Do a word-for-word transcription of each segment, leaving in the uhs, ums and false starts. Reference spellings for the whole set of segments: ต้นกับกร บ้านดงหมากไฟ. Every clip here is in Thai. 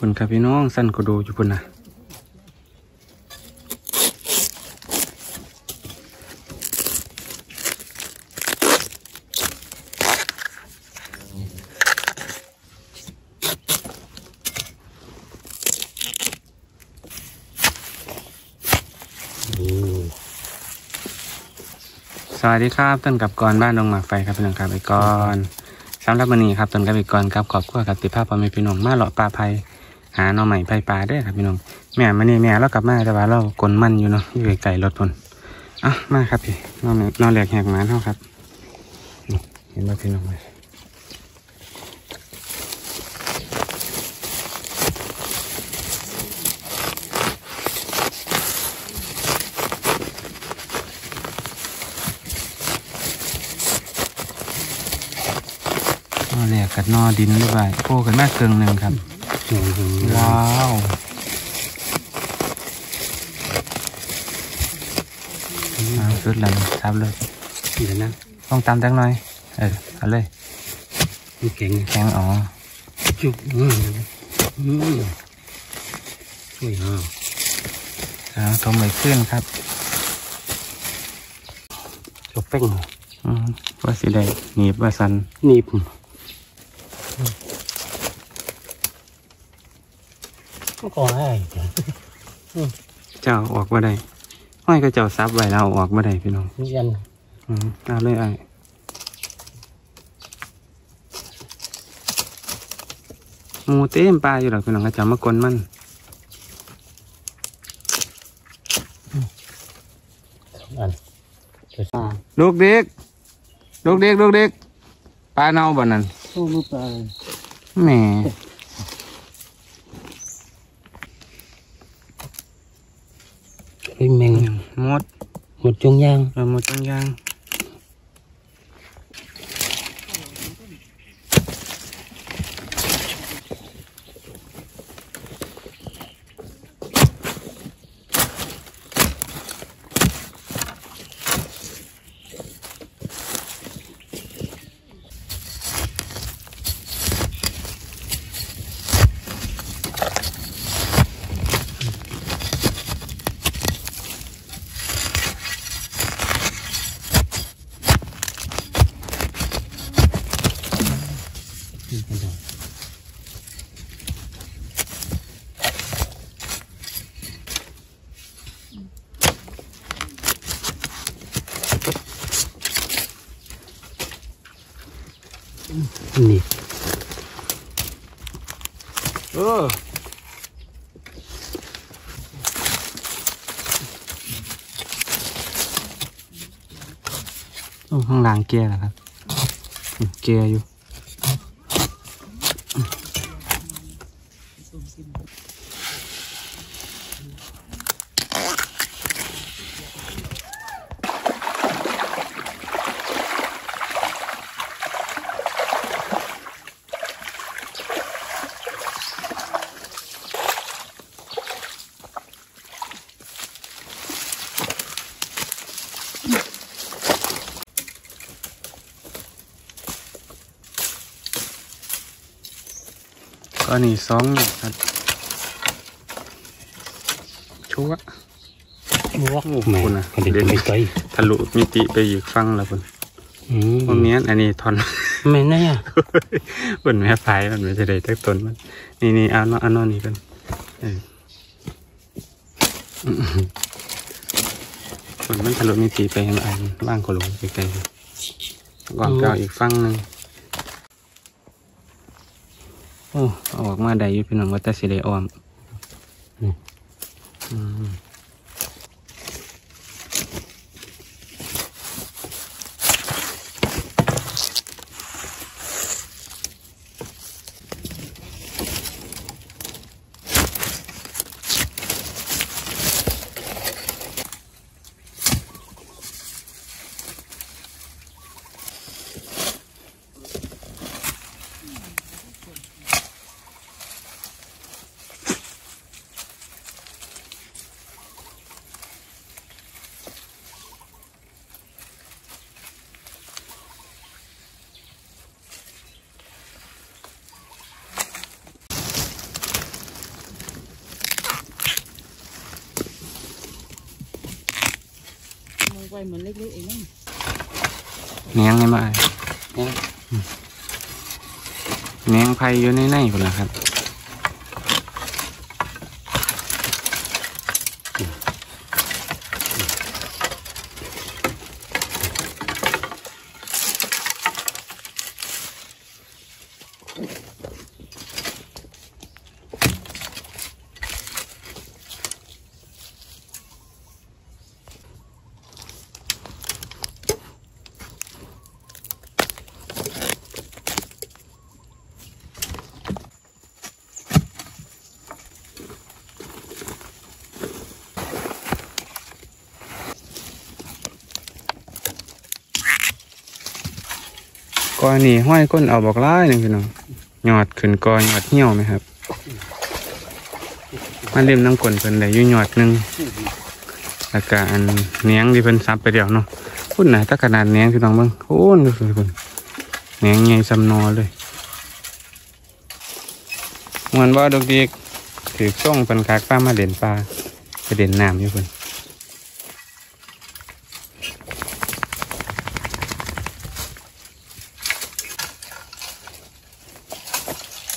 คุณครับพี่น้องสั้นก็ดูอยู่คุณนะสวัสดีครับต้นกับกรบ้านดงหมากไฟครับพี่น้องครับไอ้กรสำหรับวันนี้ครับต้นกับไอ้กรครับขอบคุณกับติภาพพอมีพี่น้องมาหล่อปลาไผ่หาหน่อใหม่ไผ่ปลาได้ครับพี่น้องแม่มาเนี่ยแม่เรากลับมาแต่ว่าเรากลนมันอยู่เนาะอยู่ไกลรถคนอ่ะมาครับพี่นอนนอนแหลกแหกมาเท่าครับเห็นไหมพี่น้องไหมแหลกกับนอดินด้วยไปโป้กันมากเกินหนึ่งครับว้าวเอาสุดเลยทับเลยเดี๋ยวนะต้องตามจังหน่อยเออเอาเลยมีแข็งแข็งอ๋อจุกอืมอืมไม่เอาแล้วทำไมขึ้นครับจบเป้งอืมว่าสีใดหนีบว่าสันหนีบก็ได้เจ้าออกมาได้ห้อยก็เจ้าซับไว้แล้วออกมาได้พี่น้องยันอืมเอาเลยไอ้มูเต็มปลาอยู่หรอกพี่น้องก็จะมากลนมันลูกเด็กลูกเด็กลูกเด็กปลาเน่าบ่นั่นแหมเป็นแมงมดมดจงยางเออมดจงยางนี่เออข้างหลังเกียร์เหรอครับเกียร์อยู่อันนี้สองครับชัววัวคุณนะเดินไปทะลุมิติไปอีกฟังแล้วคุณตรงนี้อันนี้ทอนไม่แน่บนแม่ไฟมันไม่ใช่เลยทักตนมันนี่นี่เอาเอานอนนี่กันมันไม่ทะลุมิติไปอันว่างกว่าลงไปไกลกว่าเก่าอีกฟังหนึ่งโอ้ออกมาได้อยู่พี่น้องว่าแต่สิได้ออม เหมือนเล็กๆเองนะแหนงไงมาแหนงไผ่อยู่ในในคนละครับก้อนนี่ห้อยก้นเอาบอกร้ายหนึ่งพี่น้องหยอดขึ้นก้อนหยอดเหี่ยวไหมครับมาเล่มน้ำกลนเพิ่นได้ยุ่ยหยอดหนึ่งอาการเนียงที่เพิ่นซับไปเดียวเนาะพูดหนาถ้าขนาดเนียงพี่น้องเบิ่งโอ้ยดูสิคนเนียงใหญ่ซ้ำนอเลยเหมือนว่าดอกดีถือส่งเป็นคากป้ามาเด่นปลาไปเด่นน้ำอยู่คน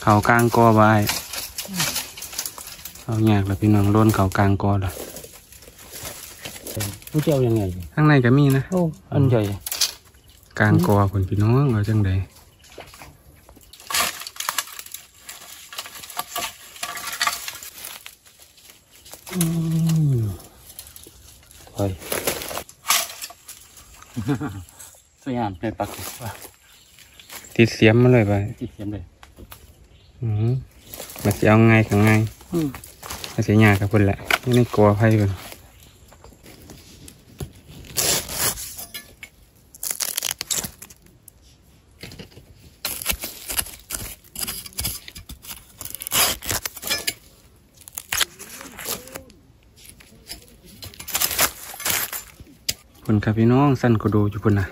เขากลางกอไว้เอาหยากแล้วพี่น้องล้นเขากลางกอเลยผู้เจ้ายังไงข้างในก็มีนะโอ้อันใหญ่กลางกอคนพี่น้องเราจังใดอืมไปสวยงามเลยปักติดเสียมมาเลยไปติดเสียมเลยมันจะเอาไงกับไงมันจะหยากับคนแหละไม่ได้กลัวไพ่คนคนครับพี่น้องสั้นก็ดูอยู่คนนะ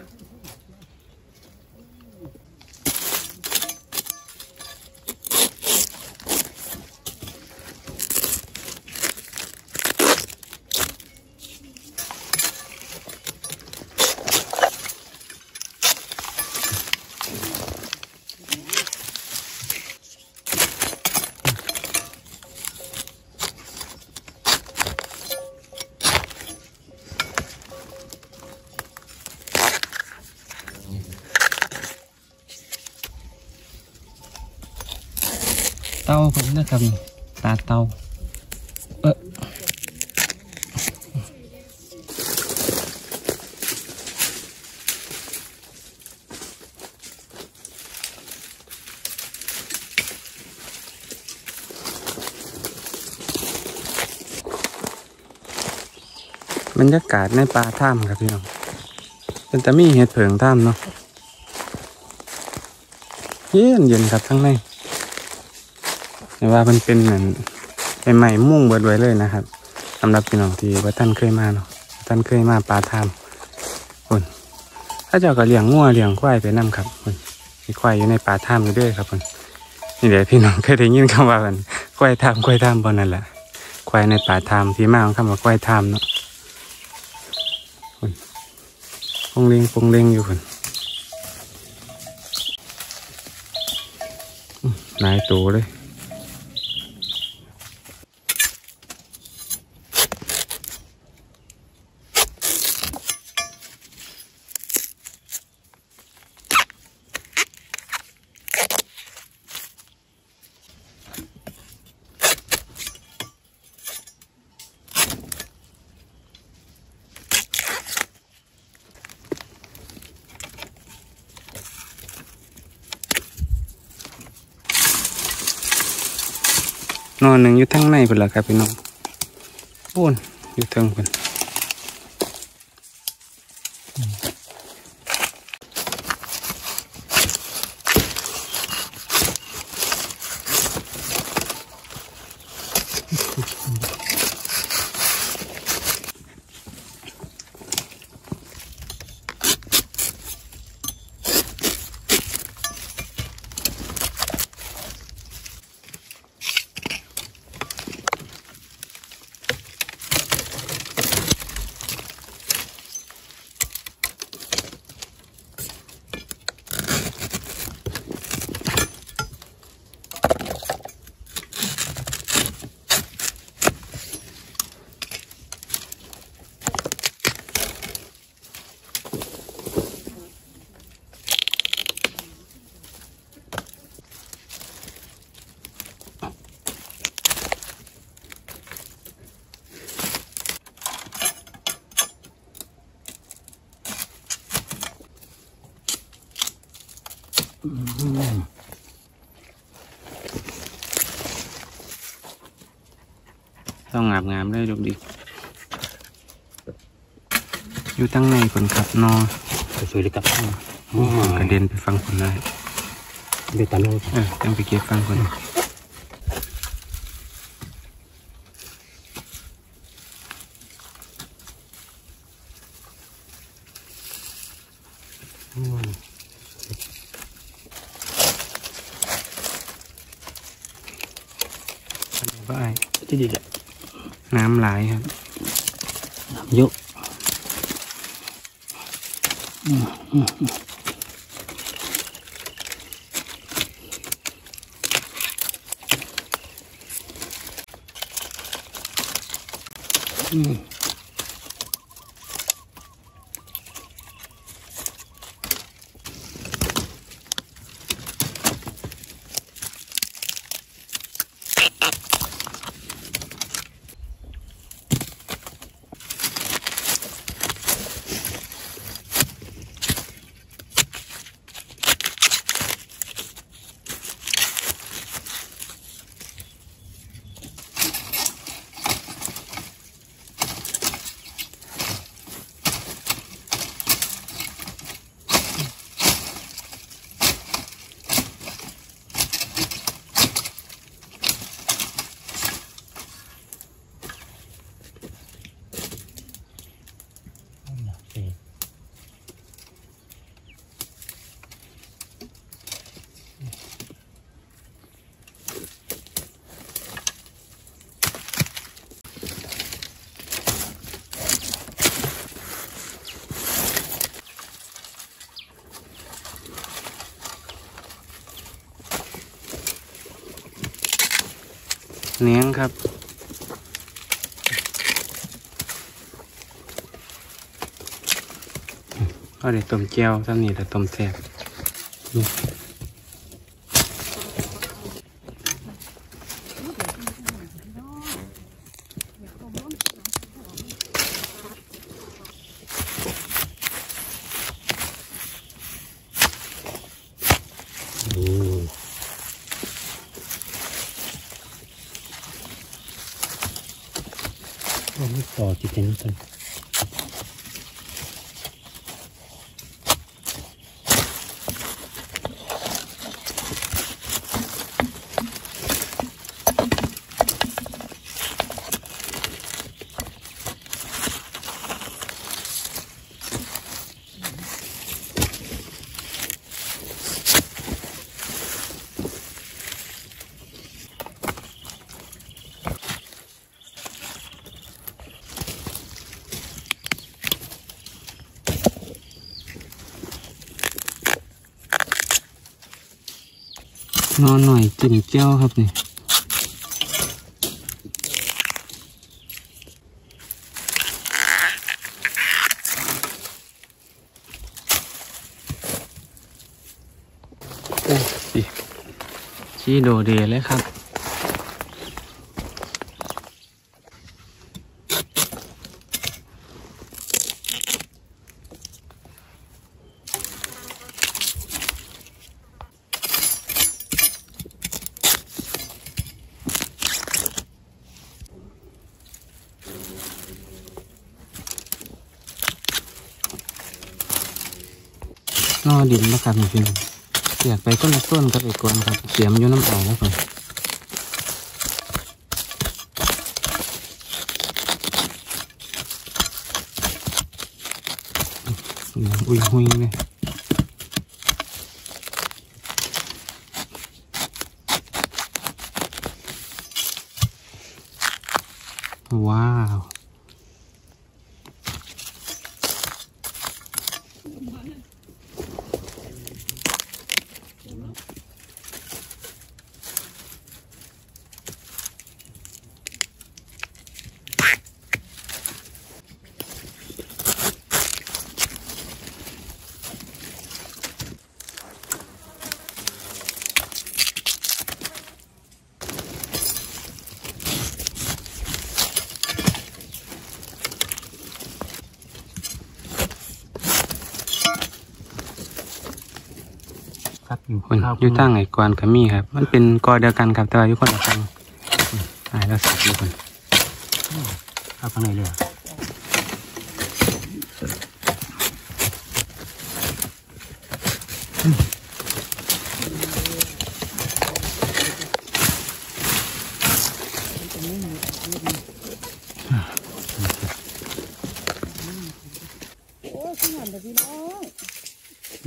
เตาผมนะครับตาเตาเออบรรยากาศในป่าถ้ำครับพี่น้องมันจะมีเห็ดเผิงถ้ำเนาะเย็นเย็นครับทั้งในว่ามันเป็นเหมือนไอ้ใหม่มุ่งเบิดไว้เลยนะครับสำหรับพี่น้องที่ว่าท่านเคยมาเนาะท่านเคยมาปลาทามคนถ้าเจ้าก็เลี้ยงงัวเลี้ยงควายไปนั่งครับคนมีควายอยู่ในปลาทามอยู่ด้วยครับคนนี่เดี๋ยวพี่น้องเคยได้ยินคำว่ากันควายทามควายทามบนนั่นแหละควายในปลาทามที่มาของคำว่าควายทามเนาะคนปงเล่งปงเล่งอยู่คนนายตัวเลยนอนหนึ่งอยู่ทั้งในเป็นหลักครับพี่น้องโอนอยู่ทั้งเป็น ต้องงามงามได้ดูดิอยู่ตั้งในคนขับนอสวยๆเลยกับกระเด็นไปฟังคนได้เดี๋ยวตามเราต้องไปเก็บฟังคนว่าที่ดีแหละน้ำไหลครับน้ำเยอะอืมเนี้ยงครับก็เดี๋ยวต้มแก้วท่านี้แต่ต้มแซ่บต่อจิตใจนิดนึงนอนหน่อยจิ้มแก้วครับนี่โอ้ยชี้โดเดเลยครับนอดินนะครับพี่พี่เสียบไปต้นละต้นกับอีกคนครับเสียมอยู่น้ำอ่างแล้วครับอุ้ยหุยเลยว้าว อยู่ตั้งไอ้กวนขมี่ครับมันเป็นกอเดียวกันครับแต่ว่าอยู่คนละฝั่งอ่าแล้วสับดูคนเอาข้างในเลย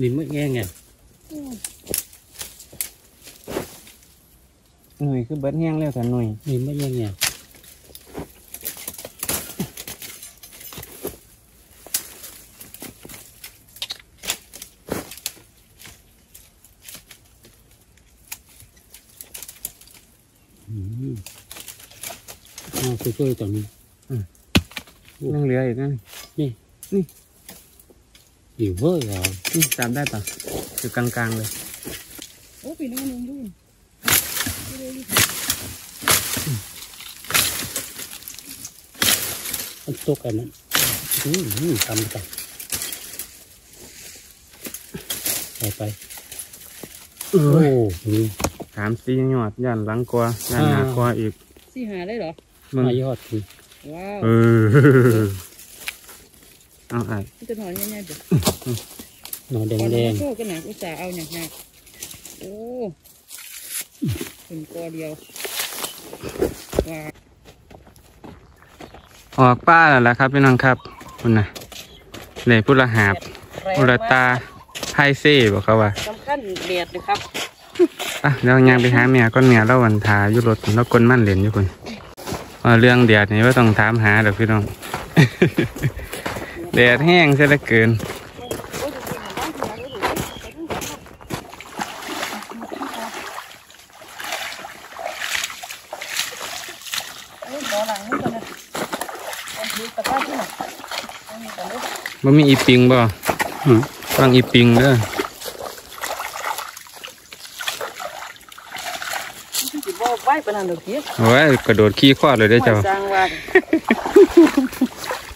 ลิ้มเมื่อแง่ไงหนุ่ยคือเบิดแห้งแล้วแต่หนุ่ยลิ้มเมื่อแง่ไงเอาไปช่วยต่อนี้นั่งเรืออีกนั่นนี่นี่อยู่เวอร์เหรอนี่ตามได้ปะอยู่กลางๆเลยโอ้ปีนั่งลงดูมันตกกันนะอืมอืมตามกันไปไปโอ้นี่สามสี่ยอดย่านหลังกว่าย่านหน้ากว่าอีกสี่หาได้เหรอมันยอดคือว้าวเออเอาไอ้จะถอนง่ายๆเดี๋ยวหนอนแดงๆโชคกันหนักอุตส่าห์เอาหนักๆโอ้ถึงกอเดียวว้าวออกป้าแล้วล่ะครับพี่น้องครับคุณน่ะเลยพุทธหาบอุรตาไพเซ่บอกเขาว่าสำคัญเบียดเลยครับอ่ะแล้วยังไปหาเมียก้อนเมียแล้ววันทายุรถแล้วก้นมั่นเหรียญอยู่คุณเรื่องเดียดนี่ว่าต้องถามหาเดี๋ยวพี่น้องแดดแห้งซะเหลือเกินมันมีอีปิงบ่ฟังอีปิงเด้อโอ้ยกระโดดขี้คว้าเลยได้เจ้า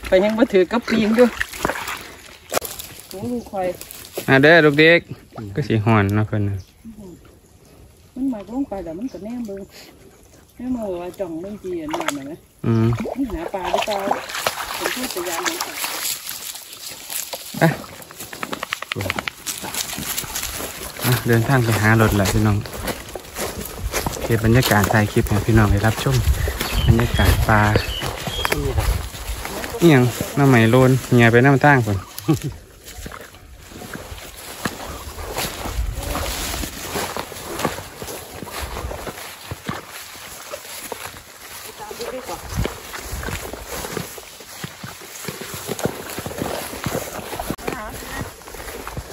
ไปยังมาถือกระปีนด้วยโอ้ลูกควายอ่ะเด้อลูกเด็กก็สีหอนนะเพื่อนมันหมายลูกควายแต่มันก็แน่เบิ้งแน่มาว่าจ่องเรื่องจีนหน่อยไหมอืมหาปลาได้เปล่าผมพูดจะยามเลยอ่ะเดินทางไปหารถแหละพี่น้องเก็บบรรยากาศถ่ายคลิปของพี่น้องให้รับชมบรรยากาศปลาเอียงน้ำไหมโลนเงียไปน้ำตั้งก่อน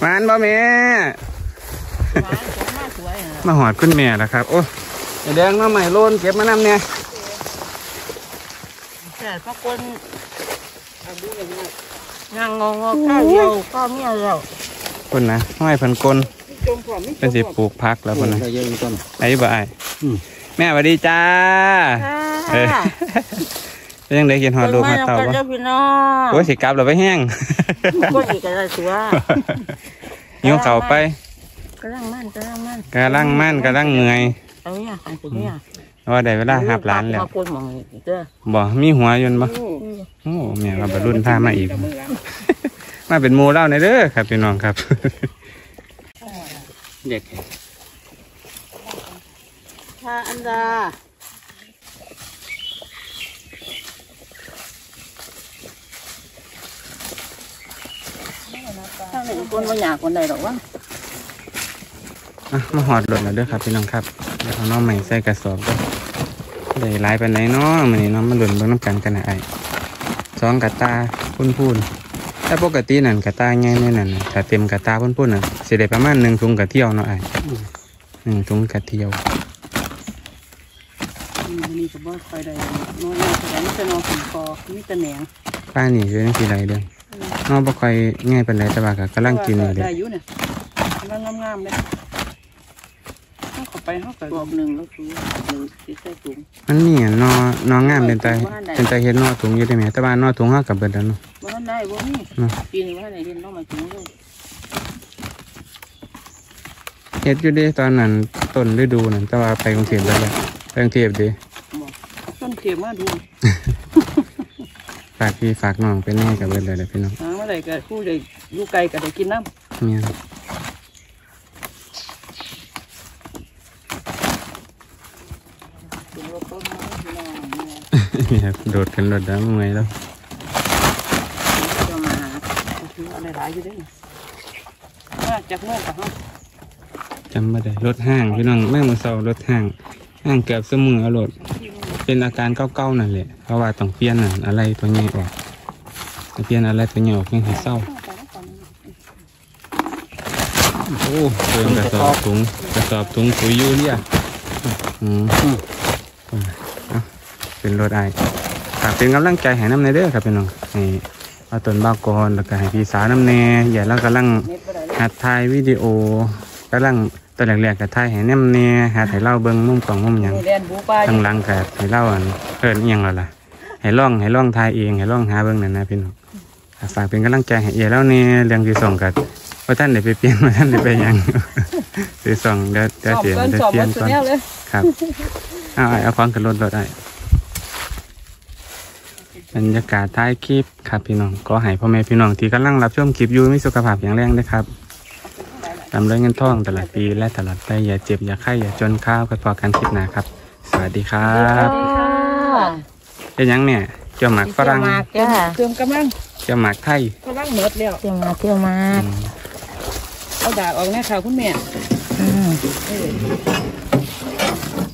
หวานบ่แม่มาหอดขึ้นแม่แล้วครับโอ้ยแดงน้ำไหมโลนเก็บมาน้ำเนี่ยแต่พระคุณงางงงข้าวเดียวข้าวเมียเดียวคนนะห้อยพันกลเป็นสิปลูกพักแล้วคนนะไอ้บ่ายแม่สวัสดีจ้าเป็นยังไงกินหอดลูกมาเต่าบ้างโอ้ยสิกลับเราไปแห้งก็ดีกันเลยสิว่ายิ้วเข่าไปกระลังมั่นกระลังมั่นกระลังมั่นกระลังเหนื่อยว่าได้เวลาหับหลานแล้วบอกมีหัวยนบ่โอ้แม่มาบรรลุนท่ามาอีกมาเป็นมูเล่าในเด้อครับพี่น้องครับเด็กชาอันดาถ้าหนึ่งคนไม่อยากคนใดหรอกวะมาหอดหลดแล้วเด้อครับพี่น้องครับเดี๋ยวเอาน้องใหม่ใส่กระสอบก็ได้หลายไปไหนเนาะมื้อนี้เนาะมาหล่นเบิ่งน้ำกันกันนะไอ้สองกระตาพุ่นๆแต่ปกตินั่นกระตาใหญ่แน่นั่นถ้าเต็มกระตาพุ่นๆน่ะสิได้ประมาณหนึ่งถุงกระเที่ยวเนาะไอ้หนึ่งถุงกระเที่ยวนี่ก็บ่ค่อยได้น้อยๆแต่ได้แต่นอขุนคอมีแต่แหนงป้านี่อยู่จังซี่ไรเด้อน้องบ่ค่อยง่ายปานใดแต่ว่าก็กำลังกินนี่เด้อได้อยู่น่ะกำลังงามๆเด้อไปห้องกระบอกหนึ่งแล้วคือหนึ่งที่ใส่ถุงอันนี้นอน้องงามเป็นใจเป็นใจเห็นนอถุงอยู่ได้ไหมแต่บ้านนอถุงห้ากับเบิร์ดแล้วเนาะบ้านได้บ้านนี่ปีนี้ว่าไหนเห็นนอมาถุงด้วย เฮ็ดอยู่ดิตอนนั้นต้นฤดูนั่นแต่ว่าไปกรุงเทพแล้วไปกรุงเทพดิต้นเทียมมาดูฝากพี่ฝากน้องไปแน่กับเบิร์ดเลยเลยพี่น้องเมื่อไหร่กับคู่เลยอยู่ไกลกับได้กินน้ำเนี่ยโดดกันโดดน้ำไงแล้วจะมาหาคืออะไรหลายอยู่ด้วยมาจากเมื่อกับห้องจำมาได้รถห้างพี่น้องแม่มือเสารถห้างห้างเกือบเสมอรถเป็นอาการเก่าๆนั่นแหละเพราะว่าต้องเปลี่ยนอะไรตัวนี้ออกเปลี่ยนอะไรตัวนี้ออกยังเศร้าโอ้เติมกระสอบถุงกระสอบถุงปุ๋ยยูเรียอืมเป็นรถไอฝากเป็นกำลังใจให้น้ำในเด้อครับพี่น้องให้เอาต้นบากรแล้วก็ให้พี่สาวน้ำแน่อย่าแล้วกำลังหัดถ่ายวิดีโอกำลังตัวแรกๆกับไทยให้แนมเนียหาไถ่เล่าเบิ้งมุ่งกล่องมุ่งยังทั้งหลังกับไถ่เล่าอันเพิ่นยังเราล่ะให้ล่องให้ล่องไทยเองให้ล่องหาเบิ้งนั่นนะพี่น้องฝากเป็นกำลังใจให้เอ๋เล่าเนี่ยเรื่องที่ส่งกับว่าท่านเดี๋ยวไปเปลี่ยนว่าท่านเดี๋ยวไปยังที่ส่งเดี๋ยวเดี๋ยวเปลี่ยนเดี๋ยวเปลี่ยนก่อนครับเอาไอ้เอาของขึ้นรถรถไอ้บรรยากาศท้ายคลิปครับพี่น้องก็ให้พ่อแม่พี่น้องที่กำลังรับชมคลิปอยู่มีสุขภาพอย่างแรงนะครับตามด้วยเงินทองตลอดปีและตลอดไปอย่าเจ็บอย่าไข้อย่าจนข้าวกันพอกันคลิปหน้าครับสวัสดีครับเป็นยังเนี่ยเจ้าหมากฝรั่งเติมกระมังเจ้าหมากไทยกระมังเม็ดเดียวเจ้าหมากเจ้าหมากเอาดาบออกนะค่ะคุณแม่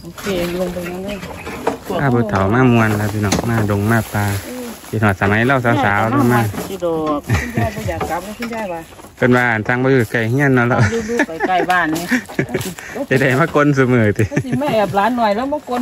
โอเคลงไปนั่งเลยข้าบุตรเถามามวลแล้วพี่น้องมาดงมาปลาพี่ถอดสมัยเล่าสาวๆด้วยมาพี่ดอกคุณได้ไม่อยากกลับคุณได้ปะเป็นบ้านทางไปอยู่ไกลเงี้ยนั่นแล้วดูๆไปไกลบ้านนี่จะได้มากลนเสมอทีไม่แอบร้านหน่อยแล้วมากล